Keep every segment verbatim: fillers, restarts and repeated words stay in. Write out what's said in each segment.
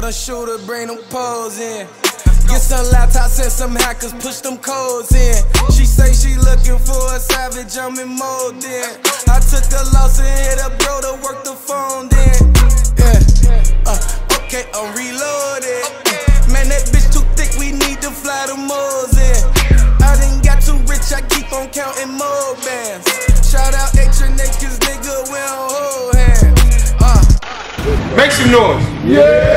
Tell them shooter, bring them poles in. Get some laptops and some hackers, push them codes in. She say she looking for a savage, I'm in mode then. I took a loss and hit a bro to work the phone then. Yeah, uh, okay, I'm reloaded. Man, that bitch too thick, we need to fly the moles in. I done got too rich, I keep on counting more bands. Shout out H N A, cause nigga, we don't hold hands. Uh. Make some noise. Yeah!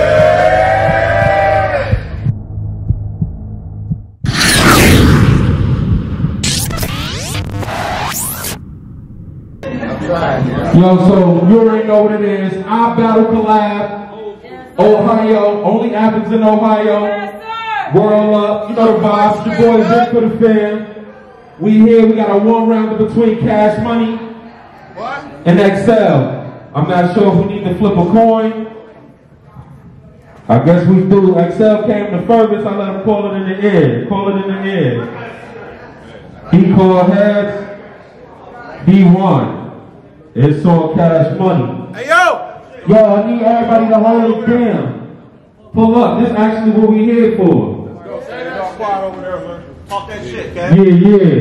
Yo, so you already know what it is. I battle collab. Ohio, only happens in Ohio. World up, you know the vibes, your boys in for the fam. We here, we got a one rounder between Kashmoney and X C E L. I'm not sure if we need to flip a coin. I guess we do. X C E L came the furthest, I let him call it in the air. Call it in the air. He called heads, he won. It's on Kashmoney. Hey yo! Yo, I need everybody to hold it down. Pull up, this is actually what we here for. Over there, man. Talk that shit, gang. Yeah, yeah.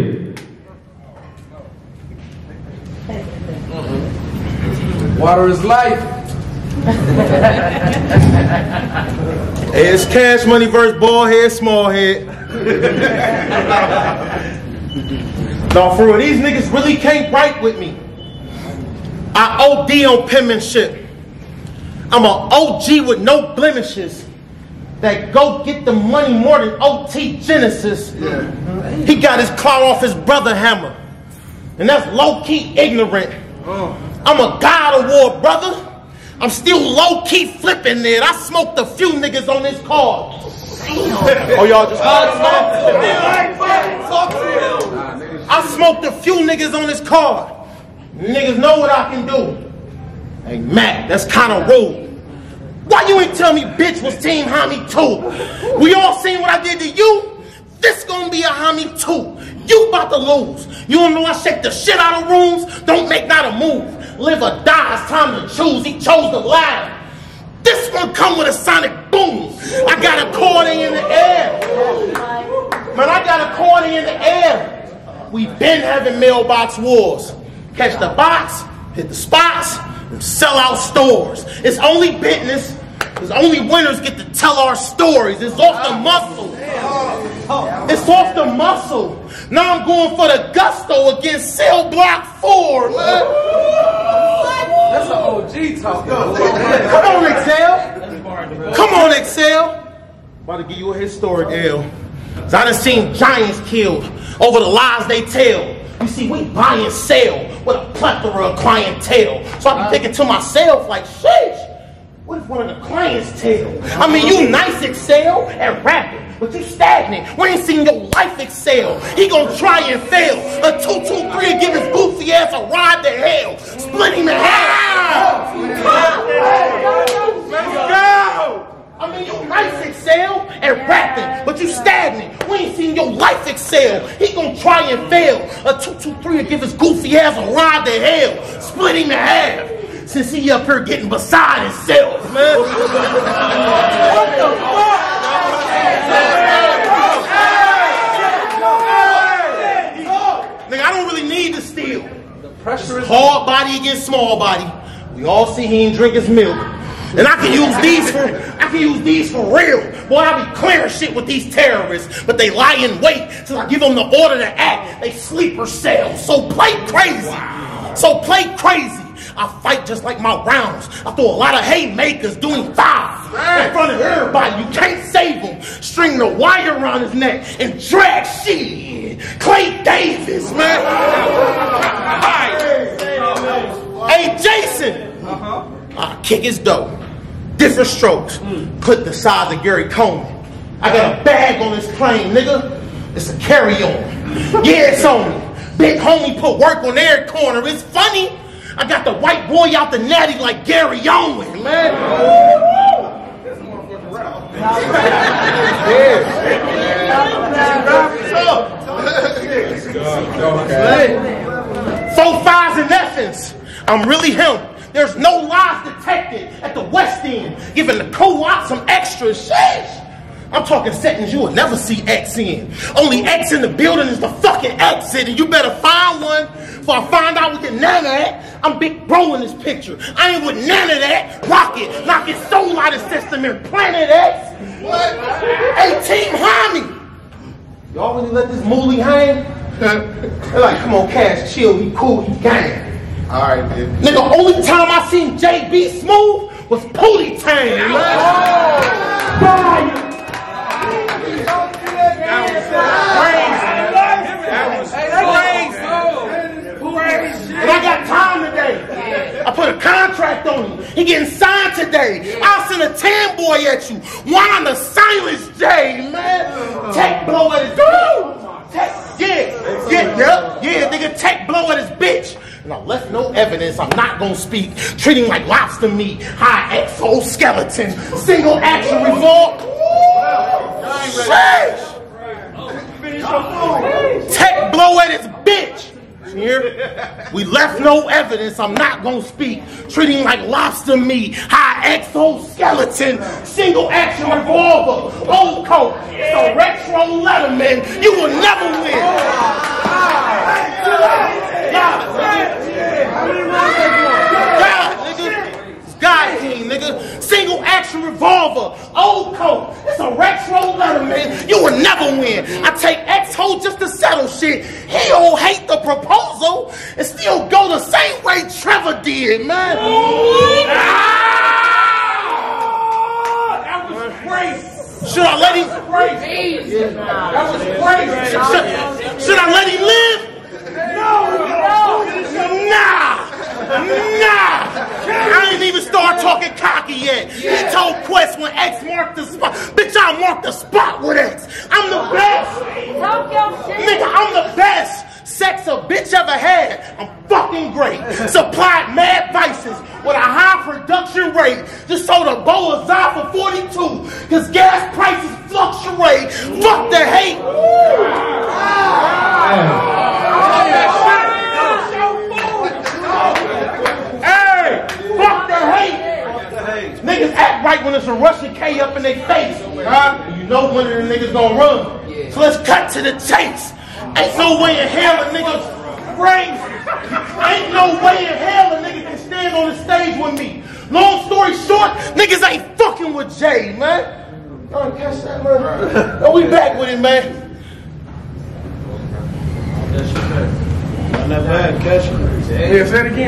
Water is life. Hey, it's Kashmoney versus bald head, small head. No, for real, these niggas really can't write with me. I O D on penmanship. I'm an O G with no blemishes. That go get the money more than O T Genesis. Yeah. He got his claw off his brother hammer. And that's low-key ignorant. Oh. I'm a God of war, brother. I'm still low-key flipping it. I smoked a few niggas on this card. Oh, y'all just I smoked a few niggas on this card. Niggas know what I can do. Hey, Matt, that's kind of rude. Why you ain't tell me bitch was team homie too? We all seen what I did to you? This gonna be a homie too. You about to lose. You don't know I shake the shit out of rooms? Don't make not a move. Live or die, it's time to choose. He chose to lie. This one come with a sonic boom. I got a corny in the air. Man, I got a corny in the air. We been having mailbox wars. Catch the box, hit the spots, sell out stores. It's only business, because only winners get to tell our stories. It's off the muscle. It's off the muscle. Now I'm going for the gusto against Cell Block four, man. That's an O G talk. Come on, X C E L. Come on, X C E L. About to give you a historic L. Cause I done seen giants killed over the lies they tell. You see, we buy and sell with a plethora of clientele. So I be thinking to myself, like, shit, what if one of the clients tell? I mean, you nice excel and rap it, but you stagnant. We ain't seen your life excel. He gonna try and fail. A two two three give his goofy ass a ride to hell. Split him in half. Let's go! I mean, you nice excel and rapping, but you stagnant. We ain't seen your life excel. He gon' try and fail. A two two three and give his goofy ass a ride to hell. Split him in half. Since he up here getting beside himself, man. What the fuck? Nigga, I don't really need to steal. The pressure is hard body against small body. We all see he ain't drink his milk. And I can use these for I can use these for real. Boy, I be clearing shit with these terrorists, but they lie in wait till I give them the order to act. They sleeper cells, so play crazy. Wow. So play crazy. I fight just like my rounds. I throw a lot of haymakers doing five in front of everybody. You can't save them. String the wire around his neck and drag shit. Clay Davis, man. All right. Hey, Jason. Uh huh. I kick his dough. Different strokes. Mm. Clip the size of Gary Coleman. I got a bag on this plane, nigga. It's a carry-on. Yeah, it's on me. Big homie put work on their corner. It's funny. I got the white boy out the natty like Gary Owen, man. That's a motherfucking route. Yeah. Four fives in essence. I'm really him. There's no lies detected at the West End, giving the co-op some extra sheesh. I'm talking seconds you will never see X in. Only X in the building is the fucking exit, and you better find one before I find out we get none of that. I'm big bro in this picture. I ain't with none of that. Rocket, knock his soul out of the system and Planet X. What? eighteen homie. Y'all really let this moolie hang? Like, come on, Cash, chill, he cool, he gang. Alright, man. Nigga, only time I seen J B Smooth was Pootie Tang. Yeah. Oh. Fire. That was crazy. That was crazy. And I got time today. I put a contract on him. He getting signed today. I'll send a ten boy at you. One on the silence day, man. Tech blow at his bitch. Yeah, yeah, yeah, yeah, nigga. Tech blow at his bitch. And I left no evidence. I'm not gonna speak. Treating like lobster meat. High exoskeleton. Single action revolt. Sheesh. Tech blow at his bitch. Here, we left no evidence. I'm not gonna speak. Treating like lobster meat. High exoskeleton. Single action revolver. Old coat. It's a retro Letterman. You will never win. God, nigga. It's God King, nigga. Single action revolver. Old coat. It's a retro Letterman. You will never win. I take X-Ho just to settle shit. He don't hate the proposal and still go the same way Trevor did, man. Ah! That was crazy. Should I let him? That was crazy. Should, should I let him live? No, no, nah, nah. I ain't even start talking cocky yet. He told Quest when X marked the spot. Bitch, I marked the spot with X. I'm the best. Nigga, I'm the best sex a bitch ever had. I'm fucking great. Supplied mad vices with a high production rate. Just sold a bowl of Zy for forty-two. Cause gas prices fluctuate. Fuck the hate. Niggas act right when it's a Russian K up in their face. Huh? You know one of them niggas gonna run. Yeah. So let's cut to the chase. Ain't no way in hell a nigga's brains. Ain't no way in hell a nigga can stand on the stage with me. Long story short, niggas ain't fucking with Jay, man. Y'all done catch that, man? No, we back with it, man.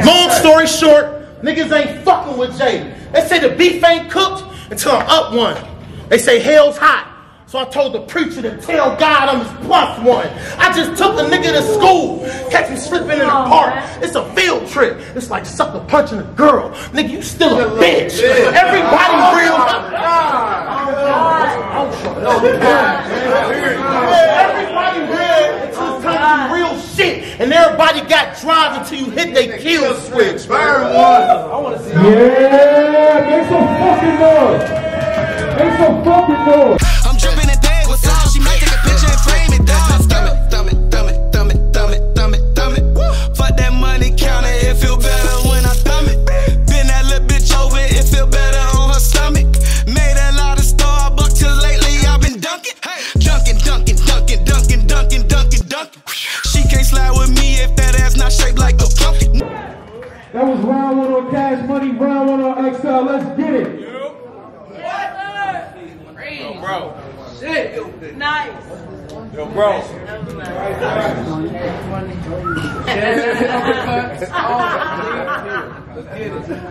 Long story short, niggas ain't fucking with Jay. They say the beef ain't cooked until I'm up one. They say hell's hot. So I told the preacher to tell God I'm his plus one. I just took a nigga to school. Catch him slipping in the park. It's a field trip. It's like sucker punching a girl. Nigga, you still a bitch. Everybody real. Everybody real. It's just time to be real shit. And everybody got drive until you hit their kill switch. Burn one. I want to see. Yeah, make some fucking noise. Make some fucking noise. I'm dripping in things with all she might take a picture and frame it. Thumb it, thumb it, thumb it, thumb it, thumb it, thumb it, thumb it. Fuck that money counter, it feel better when I thumb it. Bend that little bitch over, it feel better on her stomach. Made a lot of Starbucks till lately I've been dunking. Dunking, dunking, dunking, dunking, dunking, dunking, dunking. Slide with me if that ass not shaped like a pumpkin. That was round one on Cash Money, round one on X C E L. Let's get it. Yep. What? Crazy. Yo, bro. Shit. Nice. Yo, bro.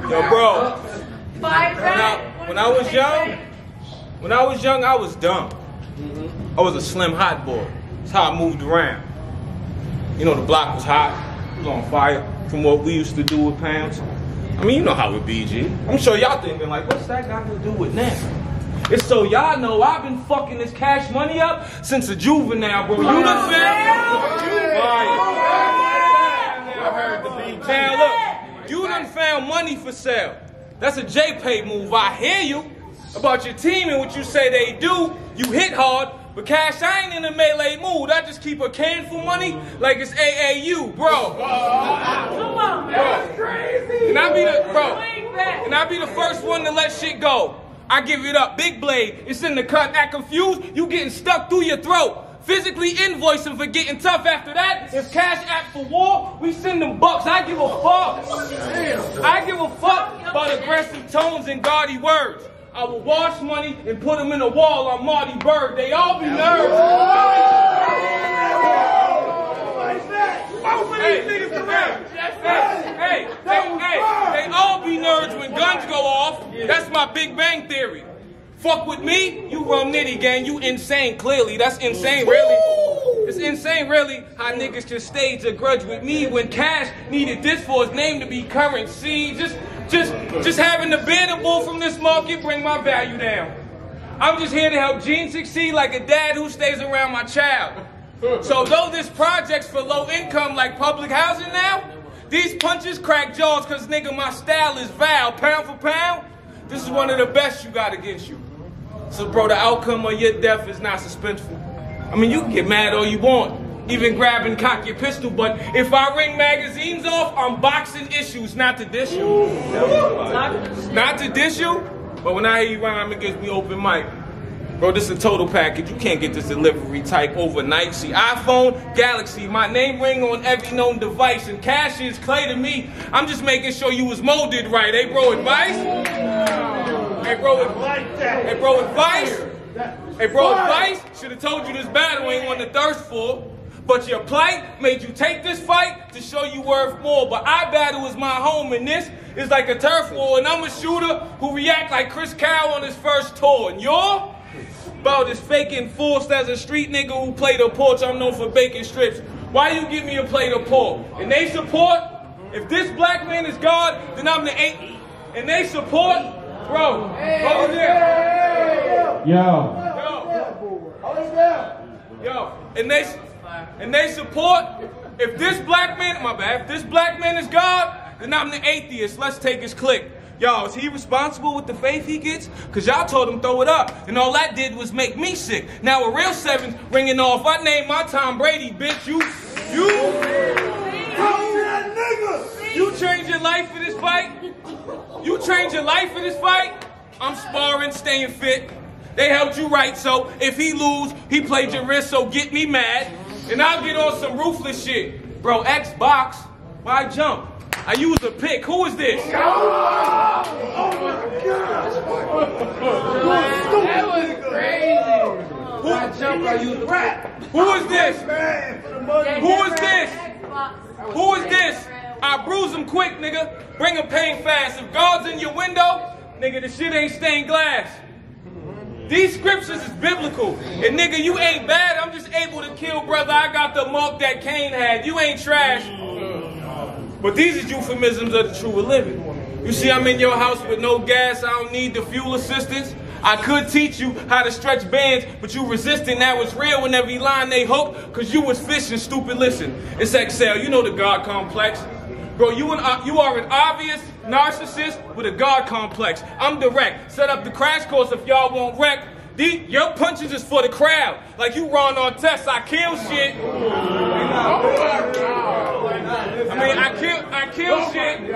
Yo, bro. When I, when I was young, when I was young, I was dumb. I was a slim hot boy. That's how I moved around. You know, the block was hot, it was on fire from what we used to do with Pounds. I mean, you know how it be, G. I'm sure y'all thinking, like, what's that got to do with now? It's so y'all know I've been fucking this Cash Money up since a juvenile, bro. You done oh, been? I heard the beat. Now, look, you done found money for sale. That's a J-Pay move. I hear you about your team and what you say they do. You hit hard. But Cash, I ain't in a melee mood. I just keep a can for money like it's A A U, bro. Come on, man. That's crazy. Can I be the bro? Can I be the first one to let shit go? I give it up. Big Blade, it's in the cut. Act confused, you getting stuck through your throat. Physically invoicing for getting tough after that. If Cash act for war, we send them bucks. I give a fuck. I give a fuck about aggressive tones and gaudy words. I will wash money and put them in a wall on Marty Bird. They all be nerds. Hey, hey, hey, hey, hey, they all be nerds when guns go off. That's my Big Bang Theory. Fuck with me, you rum nitty gang, you insane clearly. That's insane, really. It's insane, really, how niggas just stage a grudge with me when Cash needed this for his name to be currency. Just, just, just having the biddable from this market bring my value down. I'm just here to help Gene succeed like a dad who stays around my child. So though this project's for low income like public housing now, these punches crack jaws cause nigga my style is vile. Pound for pound, this is one of the best you got against you. So bro, the outcome of your death is not suspenseful. I mean, you can get mad all you want, even grab and cock your pistol, but if I ring magazines off, I'm boxing issues, not to diss you. Not to diss you, but when I hear you rhyme, it gives me open mic. Bro, this is a total package. You can't get this delivery type overnight. See, iPhone, Galaxy, my name ring on every known device. And Cash is clay to me. I'm just making sure you was molded right. Hey, bro, advice? Hey, bro, advice? Hey, bro, advice? Hey, bro, advice? Should have told you this battle ain't one to thirst for. But your plight made you take this fight to show you worth more. But I battle is my home, and this is like a turf war. And I'm a shooter who react like Chris Kyle on his first tour. And you're about this faking forced as a street nigga who played a porch. I'm known for bacon strips. Why you give me a plate of pork? And they support, if this black man is God, then I'm the eight. And they support, bro. Hold it. Yo. Yo. Hold it down. Yo. And they, and they support, if this black man, my bad, if this black man is God, then I'm the atheist. Let's take his click. Y'all, is he responsible with the faith he gets? Because y'all told him throw it up. And all that did was make me sick. Now a real seven ringing off. I named my Tom Brady, bitch. You, you, you, you change your life for this fight? You change your life for this fight? I'm sparring, staying fit. They helped you right, so if he lose, he played your wrist, so get me mad. And I'll get on some ruthless shit. Bro, Xbox, why jump? I use a pick. Who is this? Oh my God! That was crazy. Who, I jump, I use a pick. Who is this? Who is this? Who is this? I bruise him quick, nigga. Bring him pain fast. If God's in your window, nigga, the shit ain't stained glass. These scriptures is biblical. And nigga, you ain't bad. I'm just able to kill, brother. I got the mark that Cain had. You ain't trash. But these are euphemisms of the true living. You see, I'm in your house with no gas. I don't need the fuel assistance. I could teach you how to stretch bands, but you resisting. That was real when every line they hooked, because you was fishing, stupid. Listen, it's X C E L. You know the God complex. Bro, you, an, you are an obvious narcissist with a God complex. I'm direct. Set up the crash course if y'all won't wreck. These, your punches is for the crowd. Like you Ron Artest. I kill shit. I mean, I kill, I kill oh shit.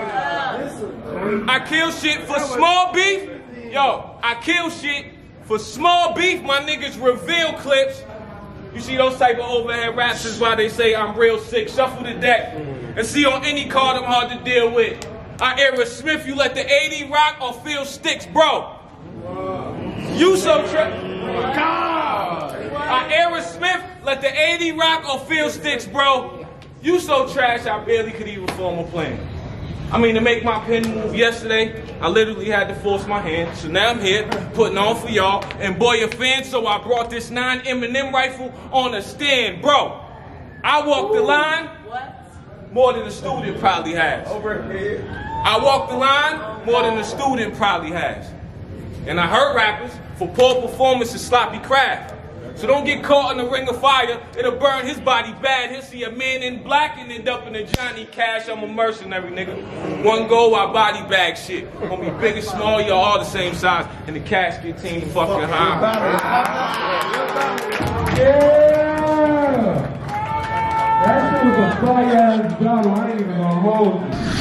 I kill shit for small beef. Yo, I kill shit for small beef. My niggas reveal clips. You see those type of overhead raps is why they say I'm real sick. Shuffle the deck and see on any card I'm hard to deal with. I era Smith, you let the eighty rock or feel sticks, bro. You so trip. I era Smith, let the eighty rock or feel sticks, bro. You so trash, I barely could even form a plan. I mean, to make my pen move yesterday, I literally had to force my hand. So now I'm here, putting on for y'all. And boy, you're fans, so I brought this nine M and M rifle on a stand. Bro, I walked the line what? more than a student probably has. Over here. I walked the line more than a student probably has. And I hurt rappers for poor performance and sloppy craft. So don't get caught in the ring of fire. It'll burn his body bad. He'll see a man in black and end up in a Johnny Cash. I'm a mercenary, nigga. One goal, I body bag shit. Gonna be big and small, y'all all the same size. And the Casket team fucking high. Yeah! That shit was a fire-ass battle. I ain't even gonna hold it.